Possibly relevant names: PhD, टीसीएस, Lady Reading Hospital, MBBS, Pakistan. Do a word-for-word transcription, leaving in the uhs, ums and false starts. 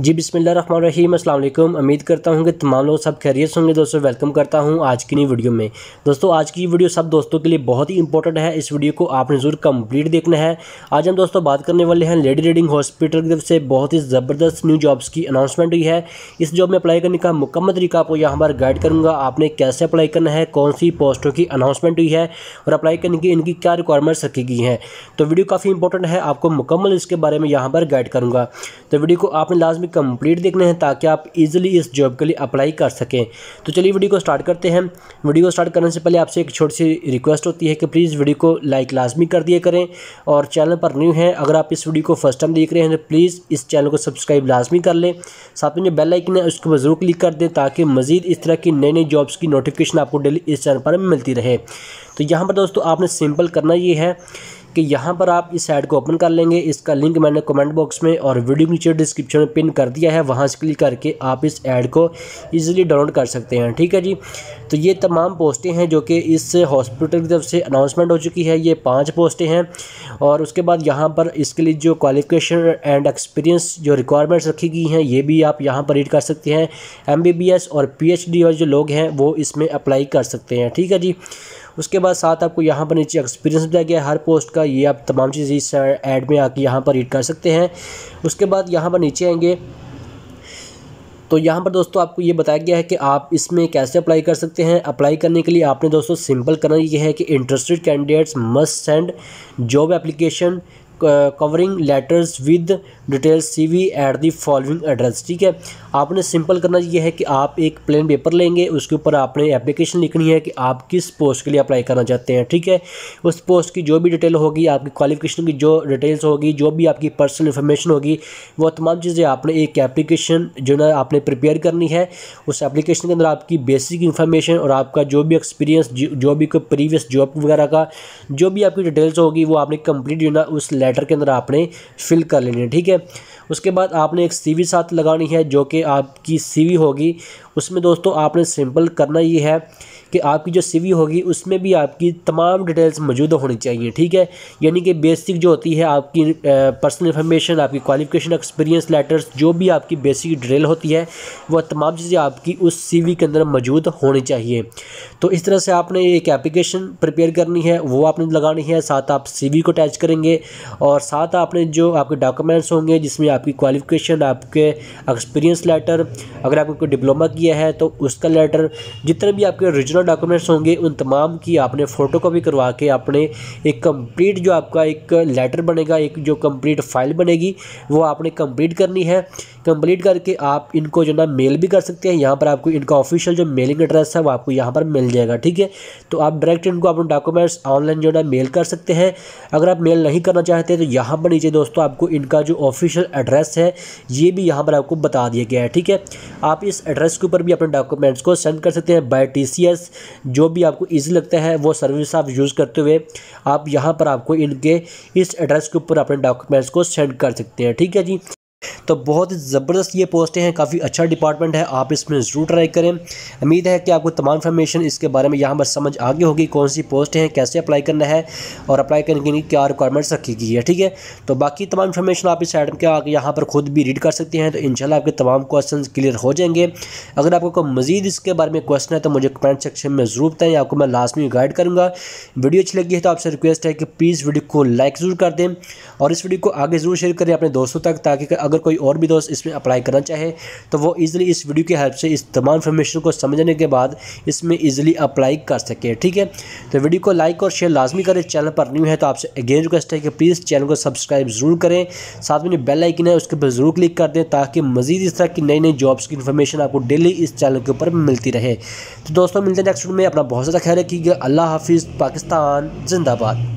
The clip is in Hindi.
जी बिस्मिल्लाहिर्रहमानिर्रहीम, अस्सलाम वालेकुम। उम्मीद करता हूँ कि तमाम लोग सब खैरियत से होंगे। दोस्तों वेलकम करता हूँ आज की नई वीडियो में। दोस्तों आज की वीडियो सब दोस्तों के लिए बहुत ही इंपॉर्टेंट है, इस वीडियो को आपने ज़रूर कंप्लीट देखना है। आज हम दोस्तों बात करने वाले हैं लेडी रीडिंग हॉस्पिटल की तरफ से बहुत ही ज़बरदस्त न्यू जॉब्स की अनाउंसमेंट हुई है। इस जॉब में अप्लाई करने का मुकम्मल तरीका आपको यहाँ पर गाइड करूँगा, आपने कैसे अप्लाई करना है, कौन सी पोस्टों की अनाउंसमेंट हुई है और अप्लाई करने की इनकी क्या रिक्वायरमेंट्स रखी गई हैं। तो वीडियो काफ़ी इंपॉर्टेंट है, आपको मुकम्मल इसके बारे में यहाँ पर गाइड करूँगा। तो वीडियो को आपने लाजमी कंप्लीट देखने हैं ताकि आप इजीली इस जॉब के लिए अप्लाई कर सकें। तो चलिए वीडियो को स्टार्ट करते हैं। वीडियो को स्टार्ट करने से पहले आपसे एक छोटी सी रिक्वेस्ट होती है कि प्लीज़ वीडियो को लाइक लाजमी कर दिया करें, और चैनल पर न्यू हैं, अगर आप इस वीडियो को फर्स्ट टाइम देख रहे हैं तो प्लीज़ इस चैनल को सब्सक्राइब लाजमी कर लें। साथ में जो बेल आइकन है उसको पर जरूर क्लिक कर दें ताकि मजीद इस तरह की नई नई जॉब्स की नोटिफिकेशन आपको डेली इस चैनल पर मिलती रहे। तो यहाँ पर दोस्तों आपने सिंपल करना ये है कि यहाँ पर आप इस साइट को ओपन कर लेंगे। इसका लिंक मैंने कमेंट बॉक्स में और वीडियो के नीचे डिस्क्रिप्शन में पिन कर दिया है, वहाँ से क्लिक करके आप इस ऐड को इजीली डाउनलोड कर सकते हैं। ठीक है जी। तो ये तमाम पोस्टें हैं जो कि इस हॉस्पिटल की तरफ से अनाउंसमेंट हो चुकी है। ये पाँच पोस्टें हैं और उसके बाद यहाँ पर इसके लिए जो क्वालिफिकेशन एंड एक्सपीरियंस जो रिक्वायरमेंट्स रखी गई हैं ये भी आप यहाँ पर रीड कर सकते हैं। एम बी बी एस और पी एच डी और जो लोग हैं वो इसमें अप्लाई कर सकते हैं। ठीक है जी। उसके बाद साथ आपको यहाँ पर नीचे एक्सपीरियंस बताया गया है हर पोस्ट का, ये आप तमाम चीज़ें इस ऐड में आके यहाँ पर रीड कर सकते हैं। उसके बाद यहाँ पर नीचे आएंगे तो यहाँ पर दोस्तों आपको ये बताया गया है कि आप इसमें कैसे अप्लाई कर सकते हैं। अप्लाई करने के लिए आपने दोस्तों सिंपल करना ये है कि interested candidates must send job application covering letters with details C V at the following address. ठीक है, आपने सिंपल करना यह है कि आप एक प्लेन पेपर लेंगे, उसके ऊपर आपने एप्लीकेशन लिखनी है कि आप किस पोस्ट के लिए अप्लाई करना चाहते हैं। ठीक है, उस पोस्ट की जो भी डिटेल होगी, आपकी क्वालिफिकेशन की जो डिटेल्स होगी, जो भी आपकी पर्सनल इन्फॉर्मेशन होगी, वो तमाम चीज़ें आपने एक एप्लीकेशन जो ना आपने प्रिपेयर करनी है। उस एप्लीकेशन के अंदर आपकी बेसिक इन्फॉर्मेशन और आपका जो भी एक्सपीरियंस, जो भी कोई प्रीवियस जॉब वगैरह का जो भी आपकी डिटेल्स होगी वो आपने कंप्लीट जो ना उस लेटर के अंदर आपने फिल कर लेनी है। ठीक है, उसके बाद आपने एक सीवी साथ लगानी है जो कि आपकी सीवी होगी। उसमें दोस्तों आपने सिंपल करना ये है कि आपकी जो सीवी होगी उसमें भी आपकी तमाम डिटेल्स मौजूद होनी चाहिए। ठीक है, यानी कि बेसिक जो होती है आपकी पर्सनल इन्फॉर्मेशन, आपकी क्वालिफिकेशन, एक्सपीरियंस, लेटर्स, जो भी आपकी बेसिक डिटेल होती है वह तमाम चीज़ें आपकी उस सीवी के अंदर मौजूद होनी चाहिए। तो इस तरह से आपने एक एप्लीकेशन प्रिपेयर करनी है, वो आपने लगानी है, साथ आप सीवी को अटैच करेंगे और साथ आपने जो आपके डॉक्यूमेंट्स होंगे जिसमें आपकी क्वालिफिकेशन, आपके एक्सपीरियंस लेटर, अगर आपने कोई डिप्लोमा किया है तो उसका लेटर, जितने भी आपके ओरिजिनल डॉक्यूमेंट्स होंगे उन तमाम की आपने फ़ोटो कॉपी करवा के आपने एक कंप्लीट जो आपका एक लेटर बनेगा, एक जो कंप्लीट फाइल बनेगी वो आपने कंप्लीट करनी है। कंप्लीट करके आप इनको जो ना मेल भी कर सकते हैं, यहाँ पर आपको इनका ऑफिशियल जो मेलिंग एड्रेस है वो आपको यहाँ पर मिल जाएगा। ठीक है, तो आप डायरेक्ट इनको अपने डॉक्यूमेंट्स ऑनलाइन जो ना मेल कर सकते हैं। अगर आप मेल नहीं करना चाहते तो यहाँ पर नीचे दोस्तों आपको इनका जो ऑफिशियल एड्रेस है ये भी यहाँ पर आपको बता दिया गया है। ठीक है, आप इस एड्रेस के ऊपर भी अपने डॉक्यूमेंट्स को सेंड कर सकते हैं बाय टीसीएस, जो भी आपको इजी लगता है वो सर्विस आप यूज़ करते हुए आप यहाँ पर आपको इनके इस एड्रेस के ऊपर अपने डॉक्यूमेंट्स को सेंड कर सकते हैं। ठीक है जी। तो बहुत ही ज़बरदस्त ये पोस्टें हैं, काफ़ी अच्छा डिपार्टमेंट है, आप इसमें ज़रूर ट्राई करें। उम्मीद है कि आपको तमाम इन्फॉर्मेशन इसके बारे में यहाँ पर समझ आ गई होगी, कौन सी पोस्ट हैं, कैसे अप्लाई करना है और अप्लाई करने की क्या रिक्वायरमेंट्स रखी गई है। ठीक है, तो बाकी तमाम इन्फॉर्मेशन आप इस आइटम के आगे यहाँ पर खुद भी रीड कर सकते हैं। तो इंशाल्लाह आपके तमाम क्वेश्चन क्लियर हो जाएंगे। अगर आपको कोई मजीद इसके बारे में क्वेश्चन है तो मुझे कमेंट सेक्शन में ज़रूर बताएं, आपको मैं लाजमी गाइड करूँगा। वीडियो अच्छी लगी है तो आपसे रिक्वेस्ट है कि प्लीज़ वीडियो को लाइक ज़रूर कर दें और इस वीडियो को आगे ज़रूर शेयर करें अपने दोस्तों तक, ताकि अगर कोई और भी दोस्त इसमें अप्लाई करना चाहे तो वो इजीली इस वीडियो की हेल्प से इस तमाम इन्फॉर्मेशन को समझने के बाद इसमें इजीली अप्लाई कर सके। ठीक है, तो वीडियो को लाइक और शेयर लाजमी करें। चैनल पर न्यू है तो आपसे अगेन रिक्वेस्ट है कि प्लीज़ चैनल को सब्सक्राइब जरूर करें, साथ में बेल आइकन है उसके ऊपर जरूर क्लिक कर दें ताकि मजीद इस तरह की नई नई जॉब्स की इन्फॉर्मेशन आपको डेली इस चैनल के ऊपर मिलती रहे। तो दोस्तों मिलते हैं नेक्स्ट वीडियो में, अपना बहुत ज़्यादा ख्याल रखिएगा। अल्लाह हाफिज़। पाकिस्तान जिंदाबाद।